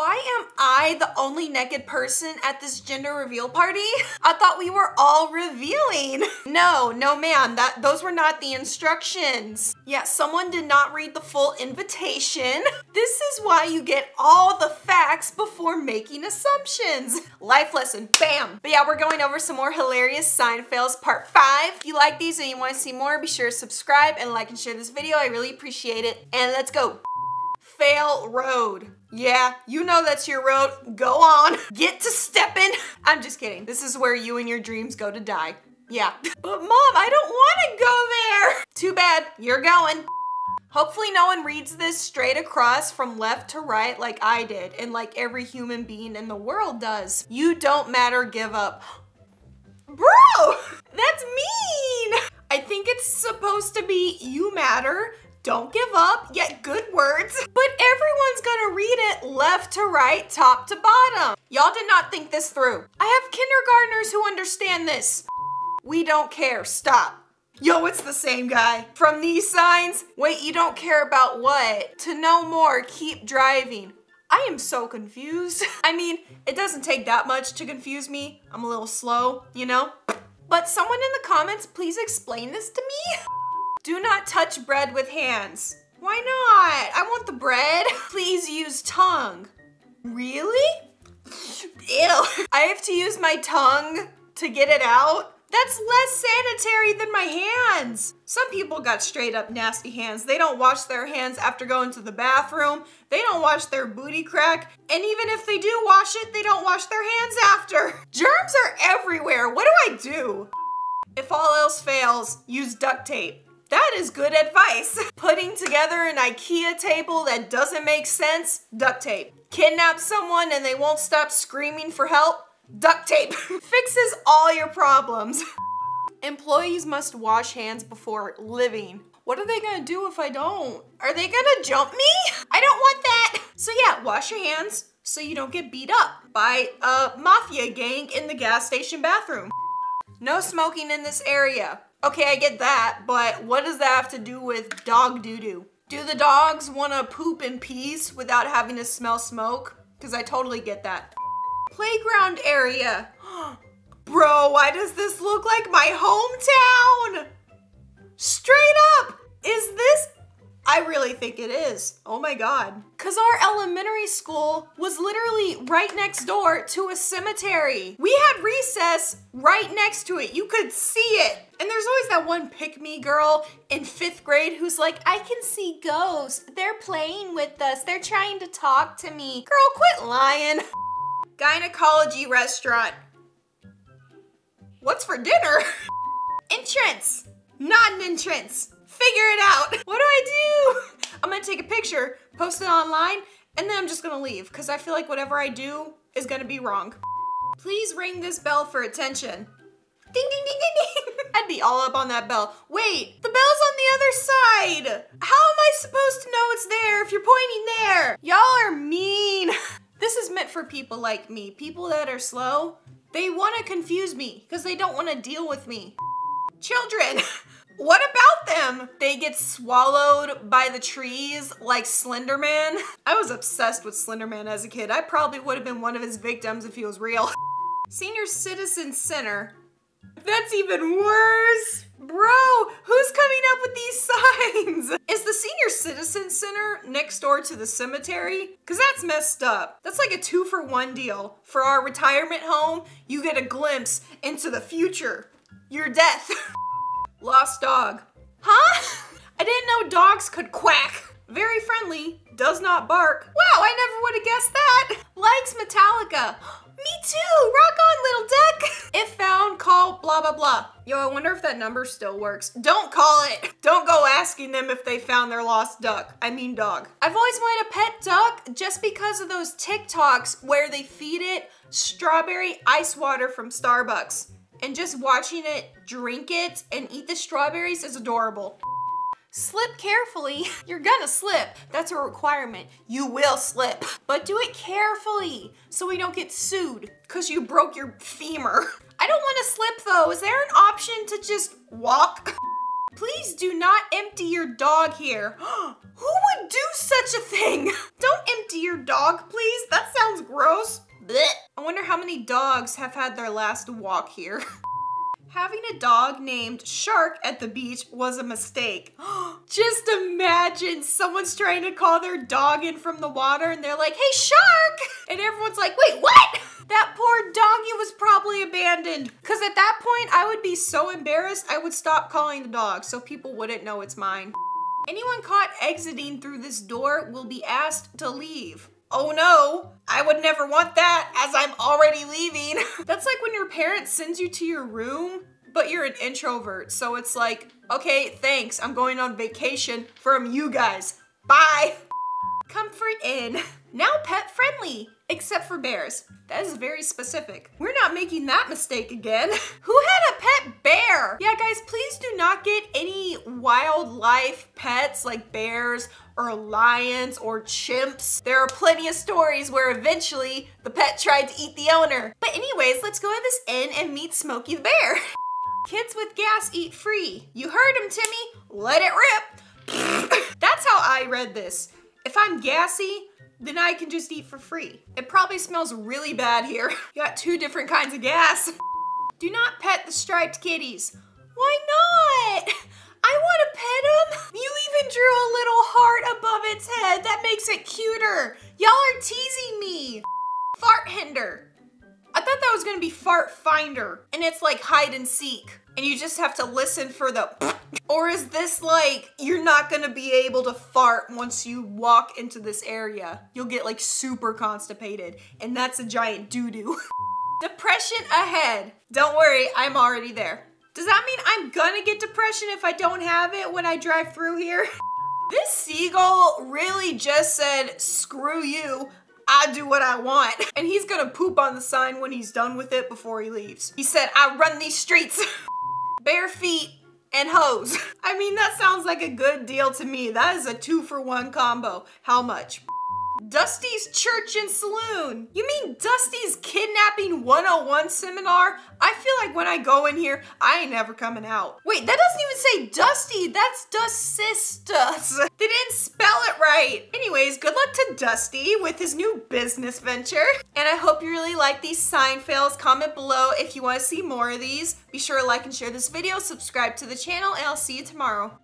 Why am I the only naked person at this gender reveal party? I thought we were all revealing. No ma'am, those were not the instructions. Yeah, someone did not read the full invitation. This is why you get all the facts before making assumptions. Life lesson, bam. But yeah, we're going over some more hilarious sign fails part 5. If you like these and you want to see more, be sure to subscribe and like and share this video. I really appreciate it. And let's go. Fail road. Yeah, you know that's your road. Go on. Get to stepping. I'm just kidding. This is where you and your dreams go to die. Yeah. But Mom, I don't want to go there. Too bad. You're going. Hopefully no one reads this straight across from left to right like I did and like every human being in the world does. You don't matter. Give up. Bro, that's mean. I think it's supposed to be you matter. Don't give up, yet good words. But everyone's gonna read it left to right, top to bottom. Y'all did not think this through. I have kindergartners who understand this. We don't care, stop. Yo, it's the same guy. From these signs, wait, you don't care about what? To know more, keep driving. I am so confused. I mean, it doesn't take that much to confuse me. I'm a little slow, you know? But someone in the comments, please explain this to me. Do not touch bread with hands. Why not? I want the bread. Please use tongue. Really? Ew. I have to use my tongue to get it out? That's less sanitary than my hands. Some people got straight up nasty hands. They don't wash their hands after going to the bathroom. They don't wash their booty crack. And even if they do wash it, they don't wash their hands after. Germs are everywhere. What do I do? If all else fails, use duct tape. That is good advice. Putting together an IKEA table that doesn't make sense, duct tape. Kidnap someone and they won't stop screaming for help, duct tape. Fixes all your problems. Employees must wash hands before living. What are they gonna do if I don't? Are they gonna jump me? I don't want that. So yeah, wash your hands so you don't get beat up by a mafia gang in the gas station bathroom. No smoking in this area. Okay, I get that, but what does that have to do with dog doo-doo? Do the dogs want to poop in peace without having to smell smoke? Because I totally get that. Playground area. Bro, why does this look like my hometown? Straight up! Is this? I really think it is. Oh my God. Because our elementary school was literally right next door to a cemetery. We had recess right next to it. You could see it. And there's always that one pick-me girl in 5th grade who's like, I can see ghosts. They're playing with us. They're trying to talk to me. Girl, quit lying. Gynecology restaurant. What's for dinner? Entrance. Not an entrance. Figure it out. What do I do? I'm gonna take a picture, post it online, and then I'm just gonna leave because I feel like whatever I do is gonna be wrong. Please ring this bell for attention. Ding, ding, ding, ding, ding. I'd be all up on that bell. Wait, the bell's on the other side. How am I supposed to know it's there if you're pointing there? Y'all are mean. This is meant for people like me, people that are slow. They wanna confuse me because they don't wanna deal with me. Children, what about them? They get swallowed by the trees like Slenderman. I was obsessed with Slenderman as a kid. I probably would have been one of his victims if he was real. Senior Citizen Center. That's even worse. Bro, who's coming up with these signs? Is the Senior Citizen Center next door to the cemetery? Cause that's messed up. That's like a 2-for-1 deal. For our retirement home, you get a glimpse into the future, your death. Lost dog. Huh? I didn't know dogs could quack. Very friendly, does not bark. Wow, I never would have guessed that. Likes Metallica. Me too, rock on, little duck. If found, call blah, blah, blah. Yo, I wonder if that number still works. Don't call it. Don't go asking them if they found their lost duck. I mean dog. I've always wanted a pet duck just because of those TikToks where they feed it strawberry ice water from Starbucks. And just watching it drink it and eat the strawberries is adorable. Slip carefully. You're gonna slip. That's a requirement. You will slip. But do it carefully so we don't get sued because you broke your femur. I don't want to slip though. Is there an option to just walk? Please do not empty your dog here. Who would do such a thing? Don't empty your dog, please. That sounds gross. Blech. I wonder how many dogs have had their last walk here. Having a dog named Shark at the beach was a mistake. Just imagine someone's trying to call their dog in from the water and they're like, hey, Shark! And everyone's like, wait, what? That poor doggy was probably abandoned. Because at that point, I would be so embarrassed, I would stop calling the dog so people wouldn't know it's mine. Anyone caught exiting through this door will be asked to leave. Oh no, I would never want that as I'm already leaving. That's like when your parent sends you to your room, but you're an introvert. So it's like, okay, thanks. I'm going on vacation from you guys. Bye. Comfort Inn. Now pet friendly, except for bears. That is very specific. We're not making that mistake again. Who had a pet bear? Yeah, guys, please do not get any wildlife pets like bears or lions or chimps. There are plenty of stories where eventually the pet tried to eat the owner. But anyways, let's go to this inn and meet Smokey the Bear. Kids with gas eat free. You heard him, Timmy. Let it rip. That's how I read this. If I'm gassy, then I can just eat for free. It probably smells really bad here. You got two different kinds of gas. Do not pet the striped kitties. Why not? I want to pet them. You even drew a little heart above its head. That makes it cuter. Y'all are teasing me. Fart hinder. I thought that was gonna be fart finder, and it's like hide and seek. And you just have to listen for the or is this like, you're not gonna be able to fart once you walk into this area? You'll get like super constipated, and that's a giant doo-doo. Depression ahead. Don't worry, I'm already there. Does that mean I'm gonna get depression if I don't have it when I drive through here? This seagull really just said, screw you. I do what I want. And he's gonna poop on the sign when he's done with it before he leaves. He said, I run these streets. Bare feet and hose. I mean, that sounds like a good deal to me. That is a 2-for-1 combo. How much? Dusty's Church and Saloon. You mean Dusty's Kidnapping 101 seminar? I feel like when I go in here, I ain't never coming out. Wait, that doesn't even say Dusty. That's Dustistas. They didn't spell it right. Anyways, good luck to Dusty with his new business venture. And I hope you really like these sign fails. Comment below if you want to see more of these. Be sure to like and share this video, subscribe to the channel, and I'll see you tomorrow.